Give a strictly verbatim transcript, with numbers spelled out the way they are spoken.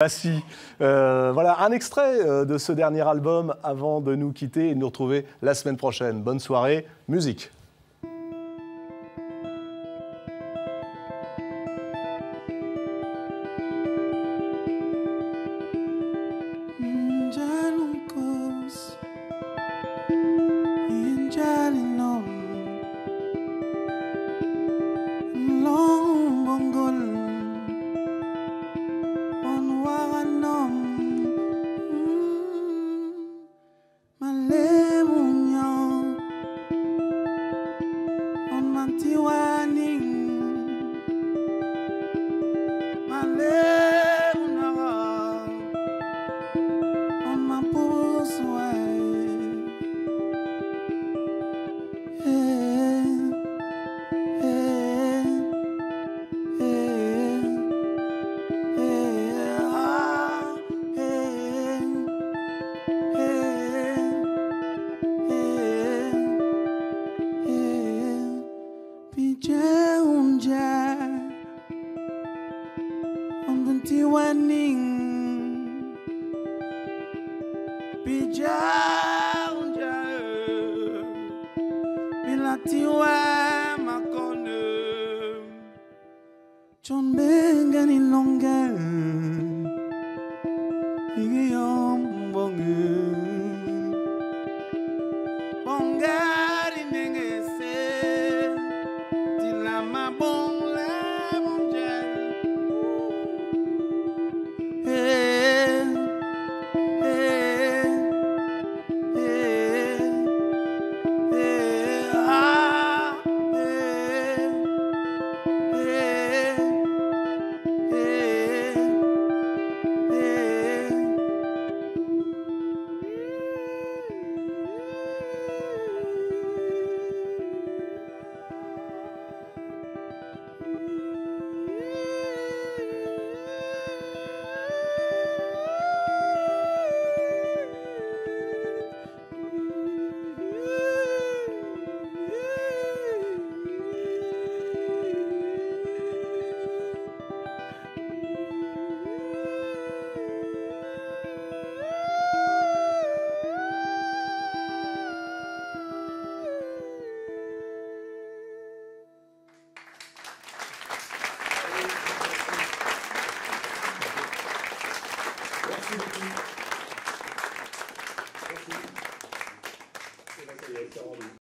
Ah si, euh, voilà un extrait de ce dernier album avant de nous quitter et de nous retrouver la semaine prochaine. Bonne soirée, musique. John Bengan in Longan.